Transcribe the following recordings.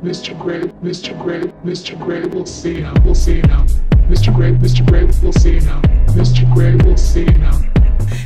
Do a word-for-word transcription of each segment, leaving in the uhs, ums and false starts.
Mister Grey, Mister Grey, Mister Grey, we'll see now, we'll see now. Mister Grey, Mister Grey, we'll see now. Mister Grey, we'll see now.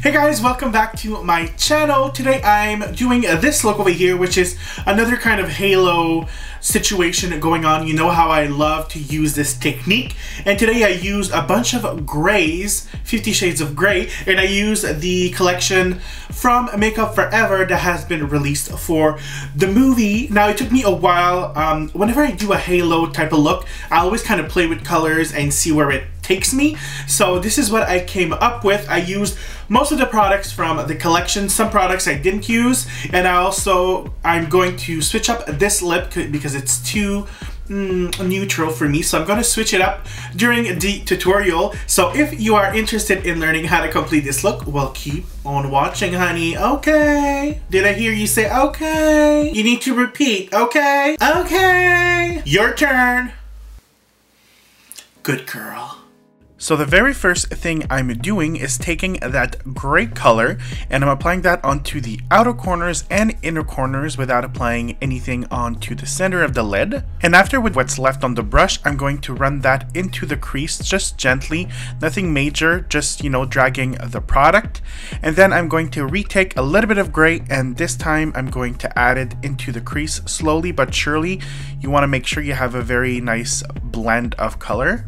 Hey guys, welcome back to my channel. Today I'm doing this look over here, which is another kind of halo situation going on. You know how I love to use this technique, and today I used a bunch of grays, Fifty Shades of Grey, and I used the collection from Make Up For Ever that has been released for the movie. Now it took me a while. Um, whenever I do a halo type of look, I always kind of play with colors and see where it takes me. So this is what I came up with. I used most of the products from the collection, some products I didn't use, and I also I'm going to switch up this lip because it's too mm, neutral for me, so I'm going to switch it up during the tutorial. So if you are interested in learning how to complete this look, well, keep on watching, honey. Okay, did I hear you say okay? You need to repeat. Okay, okay, your turn, good girl. So the very first thing I'm doing is taking that gray color and I'm applying that onto the outer corners and inner corners without applying anything onto the center of the lid. And after with what's left on the brush, I'm going to run that into the crease just gently, nothing major, just, you know, dragging the product. And then I'm going to retake a little bit of gray, and this time I'm going to add it into the crease slowly but surely. You want to make sure you have a very nice blend of color.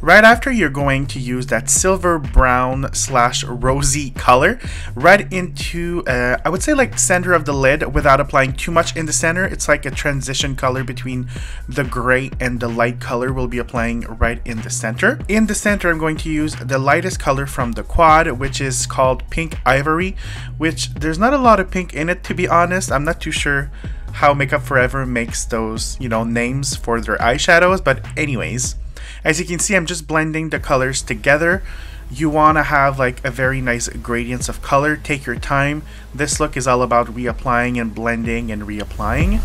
Right after, you're going to use that silver brown slash rosy color right into, uh, I would say, like center of the lid without applying too much in the center. It's like a transition color between the gray and the light color we'll be applying right in the center. In the center, I'm going to use the lightest color from the quad, which is called Pink Ivory, which there's not a lot of pink in it, to be honest. I'm not too sure how Make Up For Ever makes those, you know, names for their eyeshadows, but anyways. As you can see, I'm just blending the colors together. You want to have like a very nice gradients of color. Take your time. This look is all about reapplying and blending and reapplying.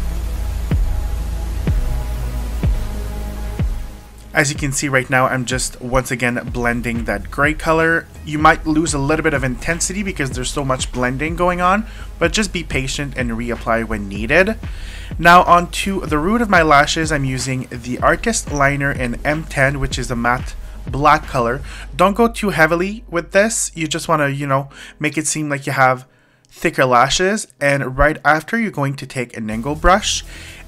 As you can see right now, I'm just once again blending that gray color. You might lose a little bit of intensity because there's so much blending going on, but just be patient and reapply when needed. Now onto the root of my lashes, I'm using the Artist Liner in M ten, which is a matte black color. Don't go too heavily with this. You just want to, you know, make it seem like you have thicker lashes. And right after, you're going to take an angle brush,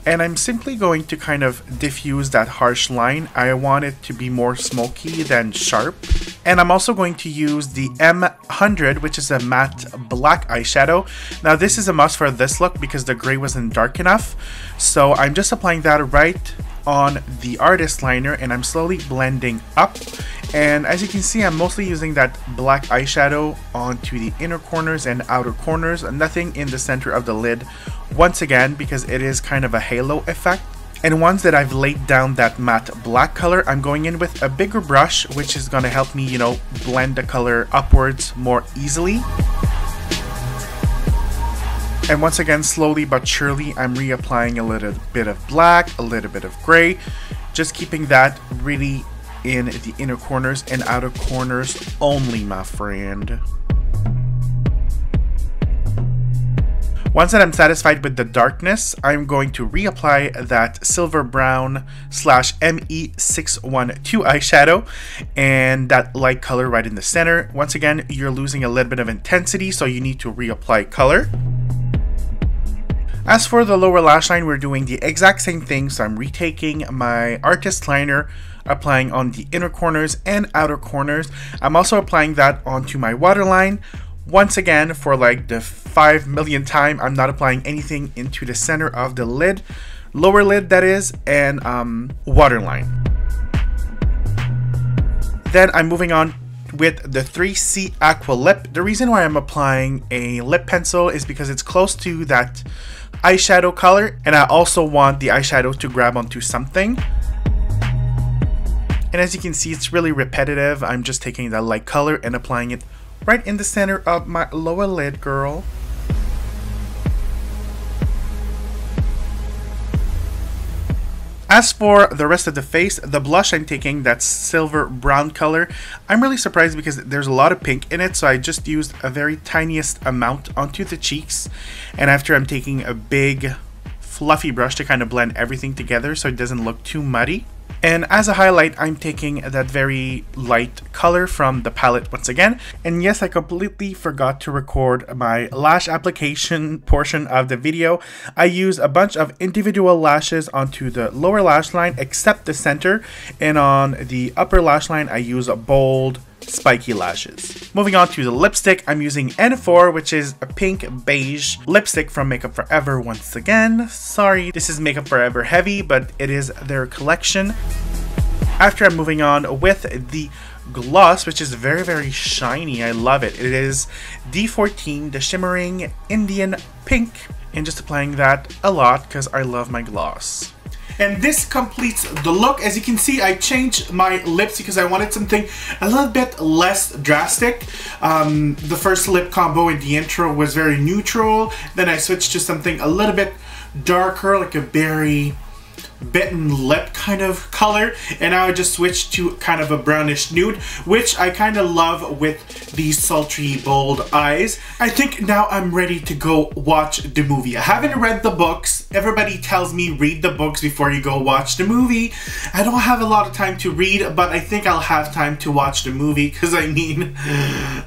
and I'm simply going to kind of diffuse that harsh line. I want it to be more smoky than sharp. And I'm also going to use the M one hundred, which is a matte black eyeshadow. Now this is a must for this look because the gray wasn't dark enough. So I'm just applying that right on the Artist Liner, and I'm slowly blending up. And as you can see, I'm mostly using that black eyeshadow onto the inner corners and outer corners, nothing in the center of the lid, once again, because it is kind of a halo effect. And once that I've laid down that matte black color, I'm going in with a bigger brush, which is going to help me, you know, blend the color upwards more easily. And once again, slowly but surely, I'm reapplying a little bit of black, a little bit of gray, just keeping that really in the inner corners and outer corners only, my friend. Once that I'm satisfied with the darkness, I'm going to reapply that silver brown slash M E six one two eyeshadow and that light color right in the center. Once again, you're losing a little bit of intensity, so you need to reapply color. As for the lower lash line, we're doing the exact same thing. So I'm retaking my Artist Liner, applying on the inner corners and outer corners. I'm also applying that onto my waterline. Once again, for like the five million time, I'm not applying anything into the center of the lid, lower lid that is, and um, waterline. Then I'm moving on with the three C Aqua Lip. The reason why I'm applying a lip pencil is because it's close to that eyeshadow color, and I also want the eyeshadow to grab onto something. And as you can see, it's really repetitive. I'm just taking that light color and applying it right in the center of my lower lid, girl. As for the rest of the face, the blush, I'm taking that silver brown color. I'm really surprised because there's a lot of pink in it, so I just used a very tiniest amount onto the cheeks. And after, I'm taking a big fluffy brush to kind of blend everything together so it doesn't look too muddy. And as a highlight, I'm taking that very light color from the palette once again. And yes, I completely forgot to record my lash application portion of the video. I used a bunch of individual lashes onto the lower lash line except the center, and on the upper lash line I use a bold spiky lashes. Moving on to the lipstick, I'm using N four, which is a pink beige lipstick from Make Up For Ever once again. Sorry, this is Make Up For Ever heavy, but it is their collection. After, I'm moving on with the gloss, which is very, very shiny. I love it. It is D fourteen, the shimmering Indian pink, and just applying that a lot because I love my gloss. And this completes the look. As you can see, I changed my lips because I wanted something a little bit less drastic. Um, the first lip combo in the intro was very neutral. Then I switched to something a little bit darker, like a berry bitten lip kind of color. And now I just switched to kind of a brownish nude, which I kind of love with these sultry, bold eyes. I think now I'm ready to go watch the movie. I haven't read the books. Everybody tells me read the books before you go watch the movie. I don't have a lot of time to read, but I think I'll have time to watch the movie because, I mean,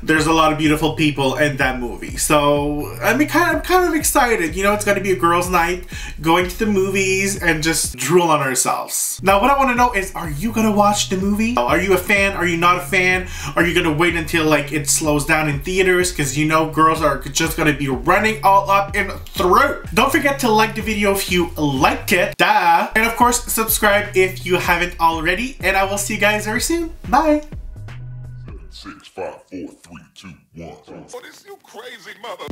there's a lot of beautiful people in that movie. So I mean, kind of, I'm kind of excited. You know, it's going to be a girls' night, going to the movies and just drool on ourselves. Now what I want to know is, are you gonna watch the movie? Are you a fan? Are you not a fan? Are you gonna wait until like it slows down in theaters? Because you know girls are just gonna be running all up and through. Don't forget to like the video if you liked it. Duh. And of course subscribe if you haven't already, and I will see you guys very soon. Bye. Seven, six, five, four, three, two, one. What is you crazy mother?